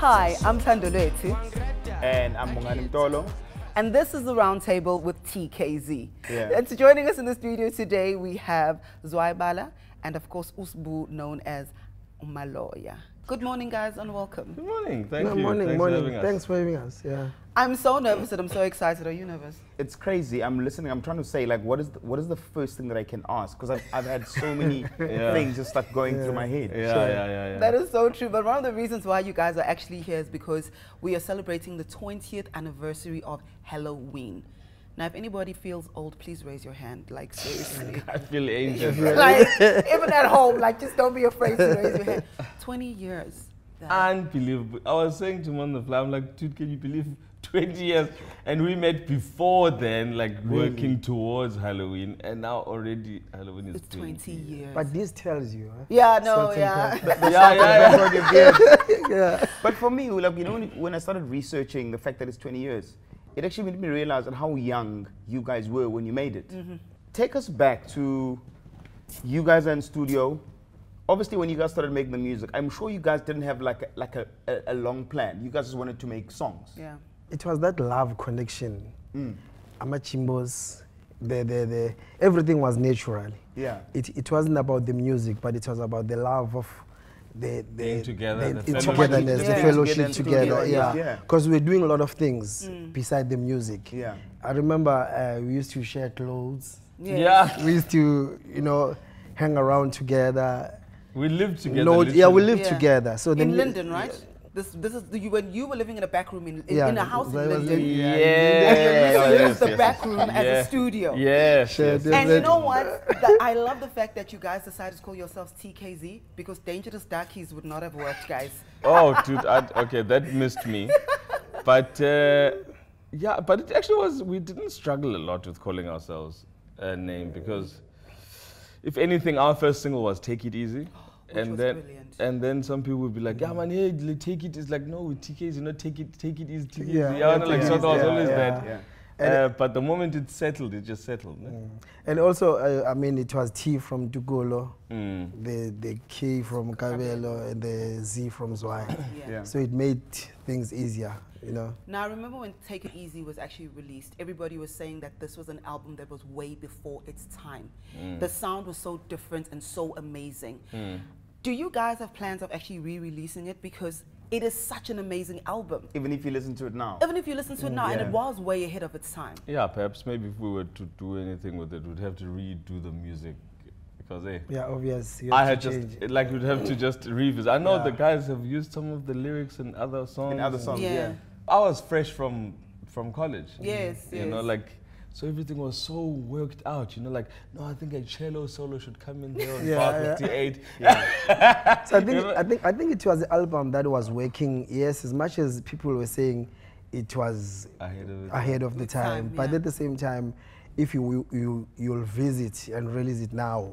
Hi, I'm Thandolwethu. And I'm Munganitolo. And this is the Roundtable with TKZee. Yeah. And joining us in the studio today, we have Zwai Bala and, of course, Usbu, known as Umaloya. Good morning, guys, and welcome. Good morning. Thanks for having us. Yeah. I'm so nervous and I'm so excited. Are you nervous? It's crazy. I'm listening. I'm trying to say, like, what is the first thing that I can ask? Because I've had so many things just start going through my head. Yeah. That is so true. But one of the reasons why you guys are actually here is because we are celebrating the 20th anniversary of Halloween. Now, if anybody feels old, please raise your hand. Like, seriously. I feel ancient. Like, even at home, like, just don't be afraid to raise your hand. 20 years. Unbelievable. I was saying to him on the fly, I'm like, dude, can you believe 20 years? And we met before then, like, working towards Halloween. And now already Halloween is 20 years. But this tells you, huh? But for me, like, you know, when I started researching the fact that it's 20 years, it actually made me realize how young you guys were when you made it. Mm-hmm. Take us back to you guys in studio. Obviously, when you guys started making the music, I'm sure you guys didn't have like a long plan. You guys just wanted to make songs. Yeah. It was that love connection. Mm. Amachimbos, everything was natural. Yeah. It wasn't about the music, but it was about the love of the fellowship together. Yeah, because we're doing a lot of things beside the music. Yeah, I remember we used to share clothes. Yeah, we used to, you know, hang around together. We lived together. We lived together. So in London, right? Yeah. This is when you were living in a back room in a house in London. Yeah, you used the back room as a studio. Yes, and you know what? I love the fact that you guys decided to call yourselves TKZee because Dangerous Darkies would not have worked, guys. Oh, dude, okay, that missed me. But yeah, but it actually was. We didn't struggle a lot with calling ourselves a name because, if anything, our first single was "Take It Easy." And then some people would be like, yeah man, hey, take it. It's like, no, TKZee, you know, take it easy. Yeah, so there was always that. Yeah. But the moment it settled, it just settled. Yeah. And also, I mean, it was T from Dugolo, the K from Kabelo, and the Z from Zwai. Yeah. So it made things easier, you know. Now, I remember when Take It Easy was actually released, everybody was saying that this was an album that was way before its time. The sound was so different and so amazing. Do you guys have plans of actually re-releasing it? Because it is such an amazing album. Even if you listen to it now? Even if you listen to it now, and it was way ahead of its time. Yeah, perhaps maybe if we were to do anything with it, we'd have to redo the music. Because, hey, yeah, obviously. We'd have to just revisit. I know the guys have used some of the lyrics in other songs. I was fresh from college. Yes, you know, like, so everything was so worked out, you know, like, no, I think a cello solo should come in there on bar 58. Yeah. So I think it was the album that was working, yes, as much as people were saying it was ahead of the time. But at the same time, if you'll visit and release it now,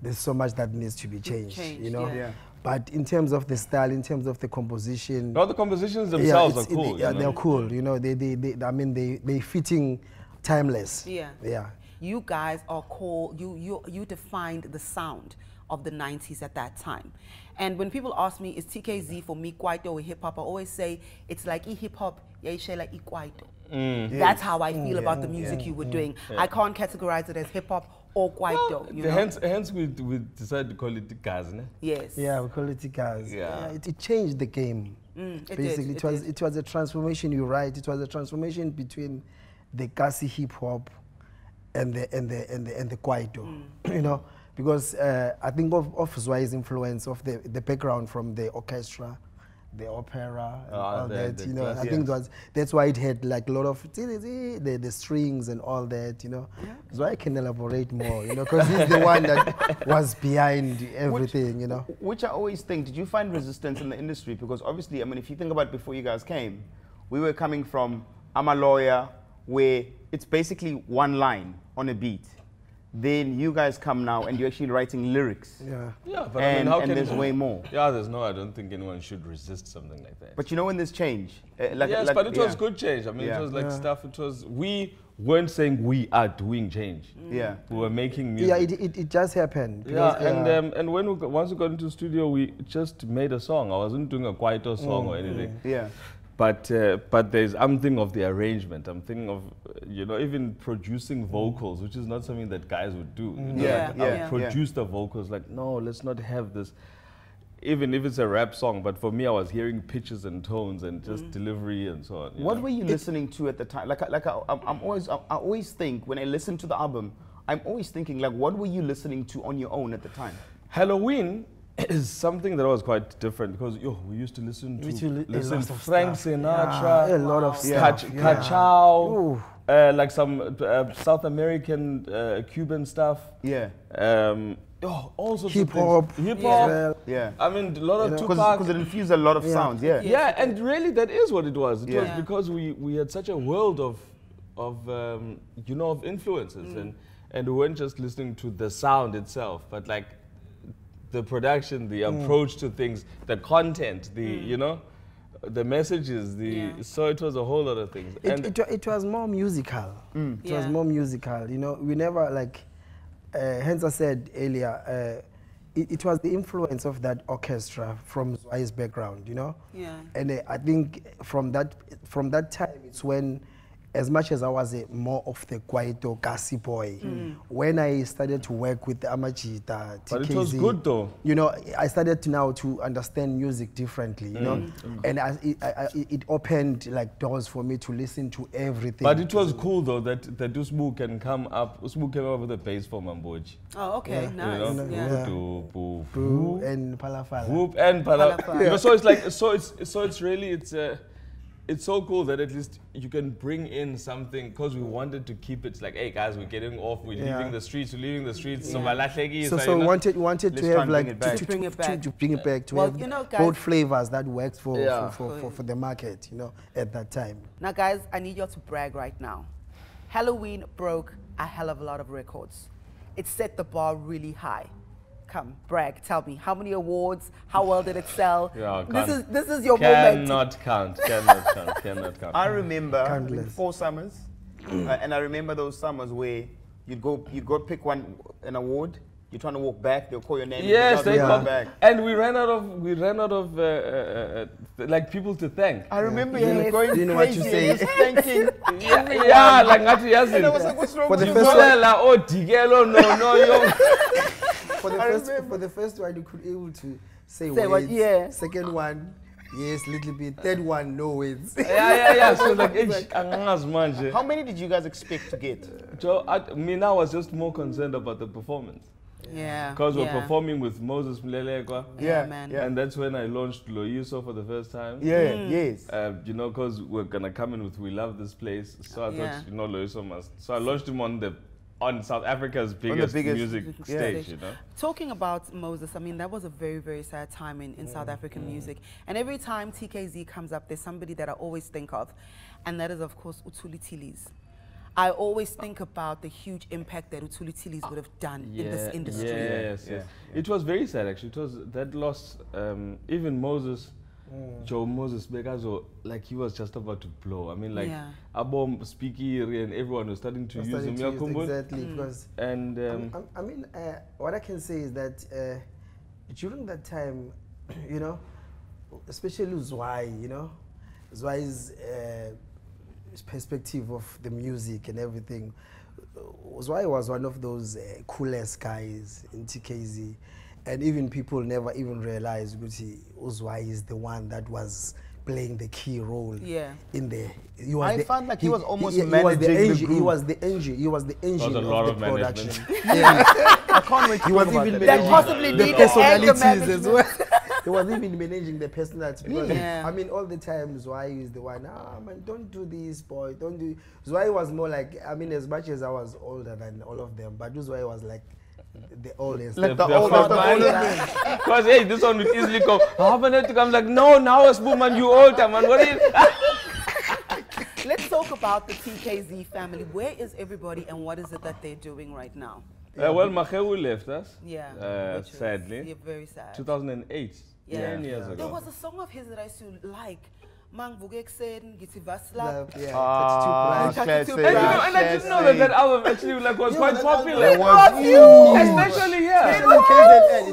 there's so much that needs to be changed, you know? Yeah. But in terms of the style, in terms of the composition. No, the compositions themselves are cool. Yeah, they're cool, you know, they fitting timeless. Yeah. Yeah. You guys are you defined the sound of the 90s at that time. And when people ask me, is TKZee for me kwaito or hip hop, I always say it's like hip hop, yaishela ikwaito. That's how I feel about the music you were doing. I can't categorize it as hip hop or kwaito. Well, hence we decided to call it the Tikaz, ne? Yes. Yeah, we call it Tikaz. Yeah. It changed the game. Basically, it was a transformation. You're right. It was a transformation between the Kasi hip hop and the kwaito, you know, because I think of Zwai's influence of the background from the orchestra, the opera, and all that, you know. I think that's why it had like a lot of the strings and all that, you know. Yeah. Zwai can elaborate more, you know, because he's the one that was behind everything, you know. Which I always think, did you find resistance in the industry? Because obviously, I mean, if you think about before you guys came, we were coming from Umaloya, where it's basically one line on a beat. then you guys come now and you're actually writing lyrics. Yeah. Yeah, but and, I mean, how and can there's way more. Yeah, there's no, I don't think anyone should resist something like that. But you know when there's change. Yes, like, but it was good change. I mean, it was like stuff, it was, we weren't saying we are doing change. Mm. Yeah. We were making music. Yeah, it just happened. Yeah, and when we got, once we got into the studio, we just made a song. I wasn't doing a kwaito song or anything. Yeah. But there's, I'm thinking of the arrangement. I'm thinking of, you know, even producing vocals, which is not something that guys would do. You know? Produce the vocals, like, no, let's not have this. Even if it's a rap song, but for me, I was hearing pitches and tones and just delivery and so on. What were you listening to at the time? Like I always think, when I listen to the album, I'm always thinking, like, what were you listening to on your own at the time? Halloween is something that was quite different because we used to listen to Frank Sinatra, a lot of stuff, Kachao, like some South American, Cuban stuff. Yeah. Also hip hop, Yeah. I mean, a lot of Tupac. Because it infused a lot of sounds. Yeah. Yeah, and really, that is what it was. It was because we had such a world of influences, and we weren't just listening to the sound itself, but like the production, the approach to things, the content, the, you know, the messages, the, so it was a whole lot of things. It was more musical. Mm. It was more musical, you know, we never like, hence I said earlier, it was the influence of that orchestra from Zwai's background, you know? Yeah. And I think from that time, it's when, as much as I was more of the kwaito kasi boy, when I started to work with Amachimbos, TKZee, but it was good though. You know, I started to understand music differently. You know, and it opened like doors for me to listen to everything. But it was cool though that Usbu can come up. Usbu came up with a bass for Mambotjie. Oh, okay, nice. You know? Boo and Palafala. Boop and Palafala. You know, so it's like it's so cool that at least you can bring in something, because we wanted to keep it like, hey guys, we're getting off, we're leaving the streets, So we wanted to have like, to bring it back, to have both flavors that works for the market, you know, at that time. Now guys, I need you to brag right now. Halloween broke a hell of a lot of records. It set the bar really high. Come, brag, tell me, how many awards, how well did it sell? Yeah, this is your moment. Cannot count. I remember four summers, and I remember those summers where you'd go pick an award, you're trying to walk back, they'll call your name. Yes, they come back. And we ran out of like people to thank. I remember you going crazy. You know what you say? Thanking. Yeah, like actually, yes. And I was like, what's wrong with you? Oh, Dugolo, no. For the first one, you could able to say words. Yeah. Second one, yes, little bit. Third one, no words. Yeah. So like, how many did you guys expect to get? Joe, I was just more concerned about the performance. Yeah. Because we're performing with Moses Molelekwa. Yeah, man. Yeah. And that's when I launched Lo Yuso for the first time. Yeah, yes. You know, because we're gonna come in with We Love This Place. So I thought, you know, Lo Yuso must. So I launched him on South Africa's biggest music stage, you know? Talking about Moses, I mean, that was a very, very sad time in South African music. And every time TKZee comes up, there's somebody that I always think of. And that is, of course, Uthuli Thilis. I always think about the huge impact that Uthuli Thilis would have done in this industry. Yes. It was very sad, actually. It was that loss, even Moses, Joe Moses Begazo, like he was just about to blow. I mean, like Abom, Speakeasy, and everyone was starting to use him. Exactly, because and I mean, what I can say is that during that time, you know, especially Zwai, you know, Zwai's perspective of the music and everything. Zwai was one of those coolest guys in TKZee. And even people never even realized Uzwai is the one that was playing the key role in there. I found like he was almost managing the group. He was the engine of the production. I can't wait to talk about that. That possibly did the personalities as well. He was even managing the personalities. I mean, all the time Zwai is the one, man, don't do this, boy, don't do. Zwai was more like, I mean, as much as I was older than all of them, but Zwai was like, the oldest. Like the oldest. Because, hey, this one would easily go, Habanet to come like, no, now it's woman, you older, man. What is Let's talk about the TKZee family. Where is everybody and what is it that they're doing right now? Well, Mahe left us. Yeah. Sadly. Yeah, very sad. 2008. Yeah. 10 years ago. There was a song of his that I used to like. And I didn't know that that album actually like, was quite popular. Especially here.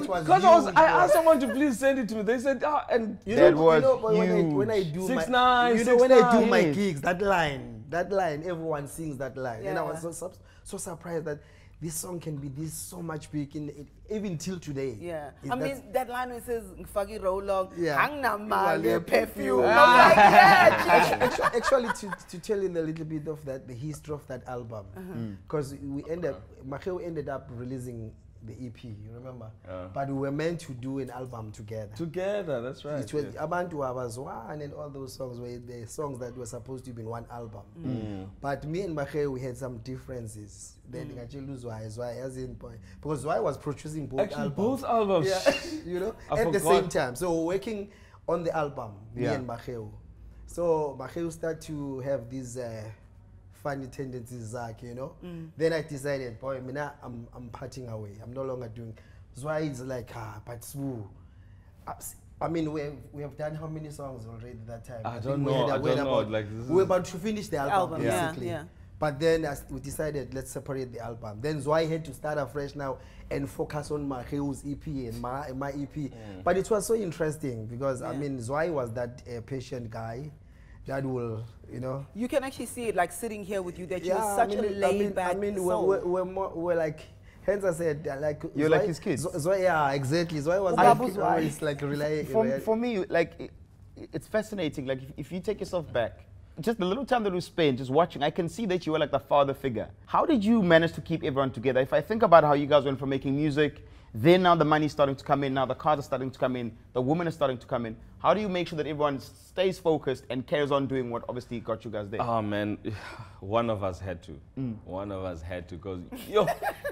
Because I asked someone to please send it to me. They said, ah, and you know, when I do my gigs, that line, everyone sings that line. Yeah. And I was so surprised that this song can be so much big in it, even till today. Yeah, I mean that line which says "Fagi Rolog, Hang Male Perfume." Actually, to tell you a little bit of that, the history of that album, because Mahe ended up releasing the EP. You remember? But we were meant to do an album together. Together, that's right. It was Abantu Abazwa and all those songs were the songs that were supposed to be in one album. But me and Mahe, we had some differences. Then Zwai as in point because Zwai was producing both actually, albums. Both albums, yeah, you know, at the same time. So working on the album, me and Mahe. So Mahe started to have these funny tendencies, you know. Then I decided, boy, I'm parting away. I'm no longer doing. Zwai is like, but woo. I mean, we have done how many songs already that time? I don't know. Like, we're about to finish the album basically. Yeah. But then as we decided, let's separate the album. Then Zwai had to start afresh now and focus on Mahe's EP and my EP. But it was so interesting because, I mean, Zwai was that patient guy that will, you know. You can actually see it like sitting here with you that you are such a laid back soul. I mean, we're like, hence I said, like. You're Zwai, like his kids. Zwai, yeah, exactly. Zwai was always like relaying. For me, like, it's fascinating. Like, if you take yourself back, just the little time that we spent just watching, I can see that you were like the father figure. How did you manage to keep everyone together? If I think about how you guys went from making music, then now the money's starting to come in, now the cars are starting to come in, the women are starting to come in. How do you make sure that everyone stays focused and carries on doing what obviously got you guys there? Oh man, one of us had to. One of us had to because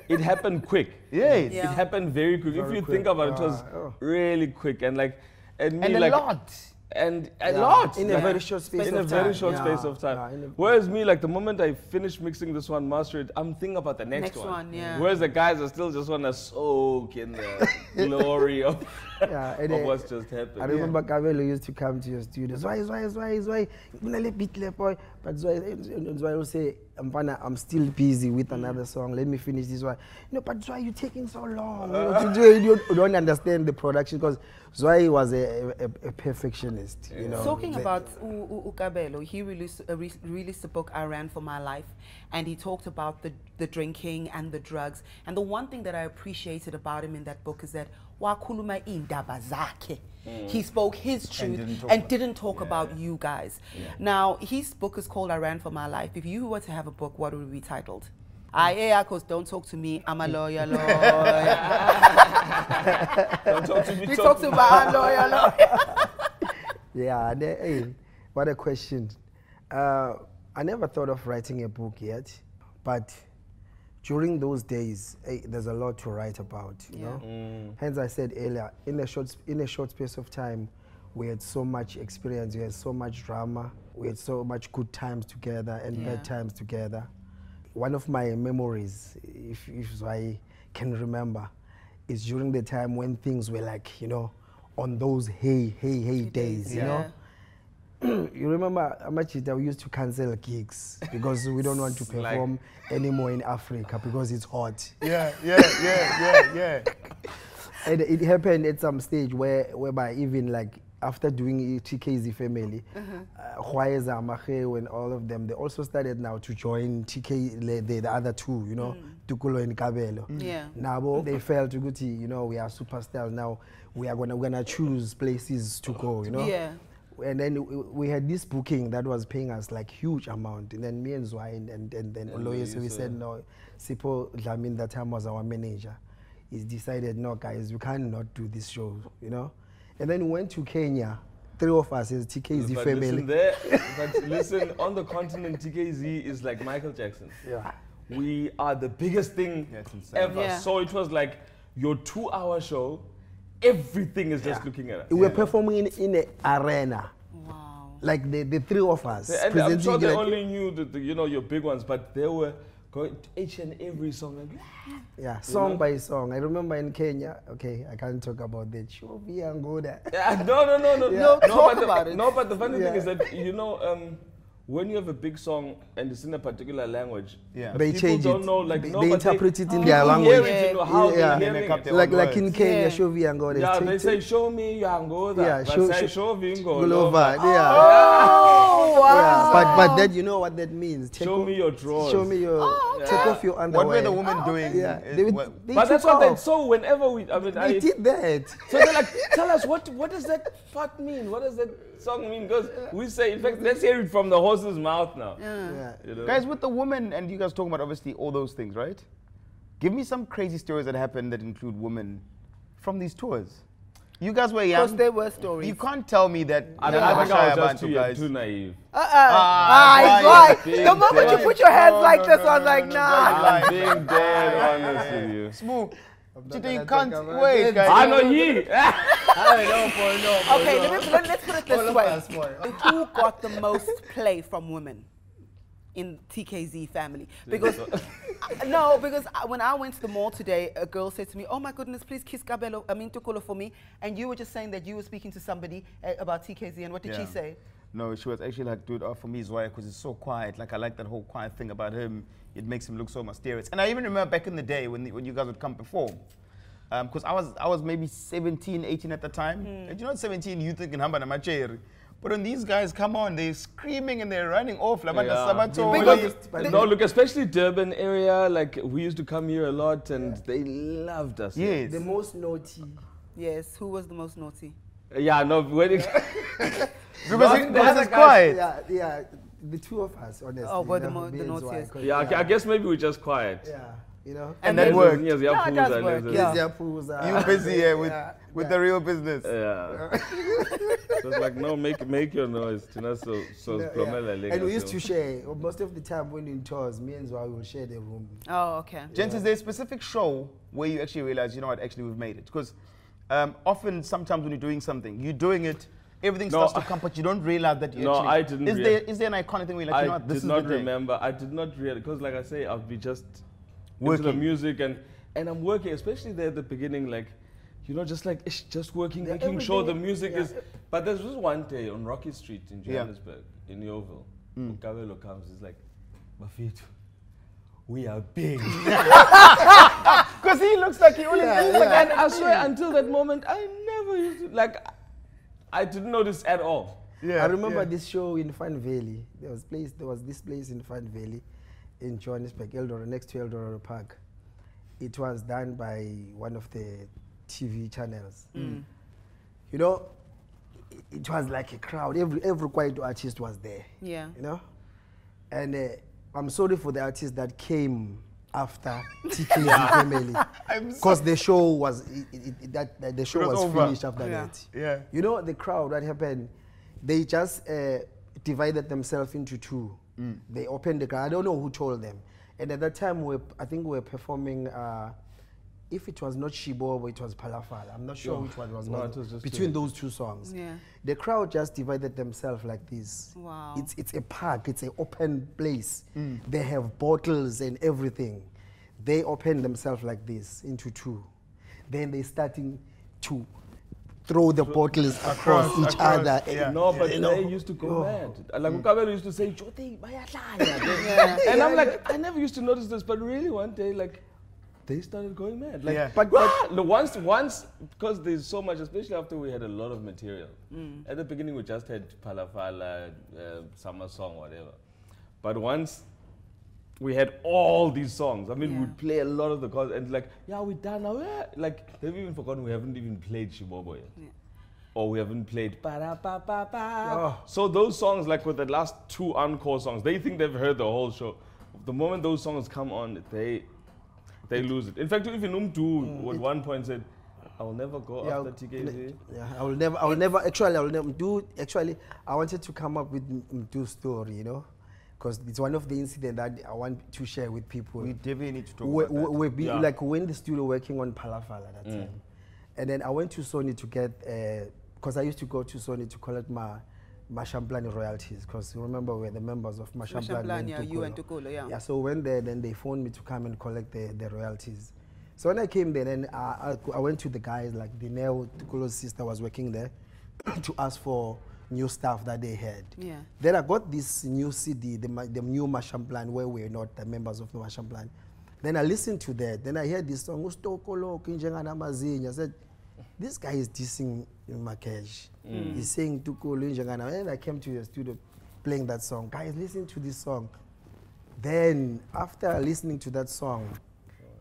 it happened quick. Yes. Yeah. It happened very quick. Very think about it, it was really quick and like... And a like, lot. And a lot in a very short space of time. Whereas me, like the moment I finish mixing this one, master it, I'm thinking about the next one. Yeah. Whereas the guys are still just want to soak in the glory of, of what's just happened. I remember Kabelo used to come to your studio. Zwai. But Zwai will say, I'm still busy with another song. Let me finish this one. No, but Zwai, you're taking so long. You don't understand the production because Zwai was a perfectionist. Yeah. You know, talking about Kabelo, he released a book, I Ran For My Life, and he talked about the drinking and the drugs. And the one thing that I appreciated about him in that book is that he spoke his truth and didn't talk about you guys. Yeah. Now, his book is called I Ran For My Life. If you were to have a book, what would it be titled? Don't talk to me, I'm a lawyer, Don't talk to me, what a question. I never thought of writing a book yet, but during those days, there's a lot to write about, you know? Hence I said earlier, in a short space of time, we had so much experience, we had so much drama, we had so much good times together and bad times together. One of my memories, if I can remember, is during the time when things were like, you know, on those hey days, you know? You remember how much we used to cancel gigs because we don't want to perform anymore in Africa because it's hot. And it happened at some stage whereby even like, after doing TKZee Family, and all of them, they also started now to join the other two, you know, Tokollo and Kabelo. Now they felt Guti, you know, we are superstars now. We're gonna choose places to go, you know. And then we had this booking that was paying us like huge amount. And then me and Zwai and then Umaloya, so we said no. Sipho, I mean that time was our manager. He decided no, guys, we cannot do this show, you know. And then we went to Kenya, three of us as TKZee Family. Listen, on the continent, TKZee is like Michael Jackson. We are the biggest thing ever. So it was like your 2-hour show, everything is just looking at us. We're performing in an arena. Like the three of us. And I'm sure they only knew, you know, your big ones, but they were Go each and every song. Like, yeah, song by song. I remember in Kenya. Okay, I can't talk about that. Sure, be Angola. Yeah, no. Yeah. No, talk about it. No, but the funny thing is that, you know, when you have a big song and it's in a particular language, they change it. Don't know, like, they interpret it in their language. Like in Kenya, show me Angola. Yeah, they say show me Angola. Yeah, show me Angola. Oh, wow. But that, you know what that means? Show me your drawers. Show me your. Take off your underwear. What were the women doing? Yeah, but that's what they saw whenever we. I mean, they did that. So they're like, tell us what does that part mean? What does that song mean? Because we say, in fact, let's hear it from the whole. Mouth now. Yeah. You know? Guys, with the women, and you guys talking about obviously all those things, right? Give me some crazy stories that happen that include women from these tours. You guys were young. Because there were stories. You can't tell me that. I think I was just too naive. The moment you put your hands like this, I was like, nah. Being dead honest with you. Smooth. Chita, you can't wait, guys. I know you. Okay, let's put it this way. Who got the most play from women in TKZee family? Because because when I went to the mall today, a girl said to me, "Oh my goodness, please kiss Kabelo, I mean Tokollo for me." And you were just saying that you were speaking to somebody about TKZee, and what did she say? No, she was actually like, dude, for me, Zwai, because it's so quiet. Like, I like that whole quiet thing about him. It makes him look so mysterious. And I even remember back in the day when you guys would come perform. Because I was maybe 17, 18 at the time. And you're not 17, you think in Hamba na chair. But when these guys come on, they're screaming and they're running off. Like, look, especially Durban area, like, we used to come here a lot and they loved us. Yes. The most naughty. Yes, who was the most naughty? Because it's quiet. Yeah, the two of us, honestly. Oh, but the naughtiest. I guess maybe we're just quiet. Yeah, you know. And that worked. Yeah, it does work. You're busy with the real business. Yeah. So it's like, no, make your noise. And we used to share. Most of the time when in tours, me and Zwai will share the room. Oh, okay. Gents, is there a specific show where you actually realize, you know what, actually we've made it? Because often, sometimes when you're doing something, you're doing it, everything starts to come, but you don't realize that you actually... No, I didn't realize. Is there an iconic thing where you're like, you know what, this is the day? I did not remember. I did not realize, because like I say, I'll be just working into the music, and I'm working, especially there at the beginning, like, you know, just working, making sure the music is... But there's just one day on Rocky Street in Johannesburg, in Yeoville, when Kabelo comes, he's like, Bafito, we are big. Because he looks like he only thinks like that. And I swear, until that moment, I never used to, like, I didn't know this at all. Yeah, I remember this show in Fun Valley. There was this place in Fun Valley in Johannesburg, Eldorado, next to Eldorado Park. It was done by one of the TV channels. You know, it was like a crowd. Every quiet artist was there. Yeah. You know? And I'm sorry for the artists that came after TKZee family, because the show was finished after that. Yeah, you know the crowd that happened. They just divided themselves into two. They opened the crowd. I don't know who told them. And at that time, I think we were performing. If it was not Shibobo, it was Palafala. I'm not sure which one was. No, it was just between those two songs. Yeah, the crowd just divided themselves like this. Wow. It's a park. It's an open place. They have bottles and everything. They open themselves like this into two. Then they starting to throw the bottles across each other. Yeah. No, but they used to go mad. Like Kabelo used to say, "Jote, and I'm like, I never used to notice this, but really one day, like. They started going mad. Like, but once, because there's so much, especially after we had a lot of material. At the beginning, we just had Palafala, Summer Song, whatever. But once we had all these songs, I mean, we'd play a lot of the chords, and like, we're done now. Yeah. Like, they've even forgotten we haven't even played Shibobo yet. Yeah. Or we haven't played. So those songs, like with the last two encore songs, they think they've heard the whole show. The moment those songs come on, they lose it. In fact, even Mdu at one point said, "I will never go after TKZee." Yeah, I will never. Actually, I will never. Mdu. Actually, I wanted to come up with Mdu's story, you know, because it's one of the incidents that I want to share with people. We definitely need to talk about that. Like when the studio working on Palafala at that time, and then I went to Sony to get because I used to go to Sony to collect my Mashampland royalties, because remember we're the members of Mashampland. Yeah, you and Tokollo, yeah. Yeah, so when they then they phoned me to come and collect the royalties. So when I came there, then I went to the guys, like Dineo, Tokollo's sister was working there, to ask for new stuff that they had. Yeah. Then I got this new CD, the new Mashampland, where we're not the members of the Mashampland. Then I listened to that. Then I heard this song, I said, this guy is dissing Magesh. Mm. He's saying Tokollo Njengana. And I came to the studio playing that song. Guys, listen to this song. Then after listening to that song,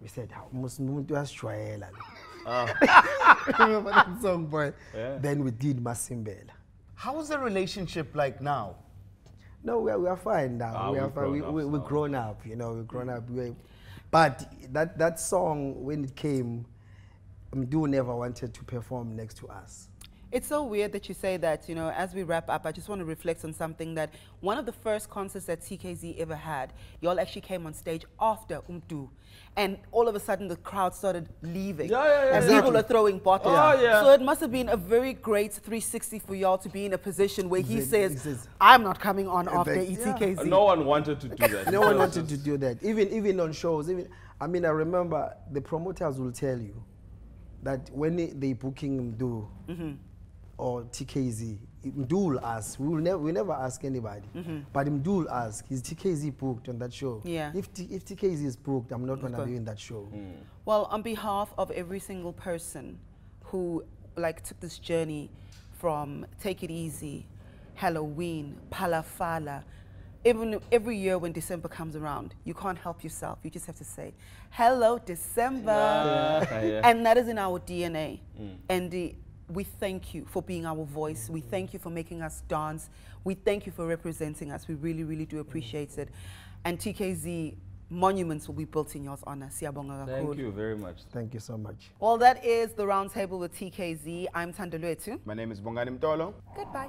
we said, remember that song, boy? Yeah. Then we did Masimbela. How is the relationship like now? No, we are fine now. Ah, we're grown up, you know, we're grown up. But that song, when it came, Mdu never wanted to perform next to us. It's so weird that you say that, you know, as we wrap up, I just want to reflect on something that one of the first concerts that TKZee ever had, y'all actually came on stage after Mdu. And all of a sudden the crowd started leaving. Yeah, yeah, yeah. And exactly. People are throwing bottles. Oh, yeah. So it must have been a very great 360 for y'all to be in a position where he says, I'm not coming on after TKZee. Yeah. No one wanted to do that. No one wanted to do that. Even on shows, I remember the promoters will tell you that when they booking Mdu, or TKZee, Mdu will ask. We never ask anybody. But Mdu will ask, is TKZee booked on that show? Yeah. If TKZee is booked, I'm not going to be in that show. Mm. Well, on behalf of every single person who took this journey from Take It Easy, Halloween, Palafala, even every year when December comes around, you can't help yourself. You just have to say, hello, December. Yeah. And that is in our DNA. Mm. And we thank you for being our voice. We thank you for making us dance. We thank you for representing us. We really, really do appreciate it. And TKZee, monuments will be built in your honor. Thank you very much. Thank you so much. Well, that is The Roundtable with TKZee. I'm Thandolwethu. My name is Munganitolo. Goodbye.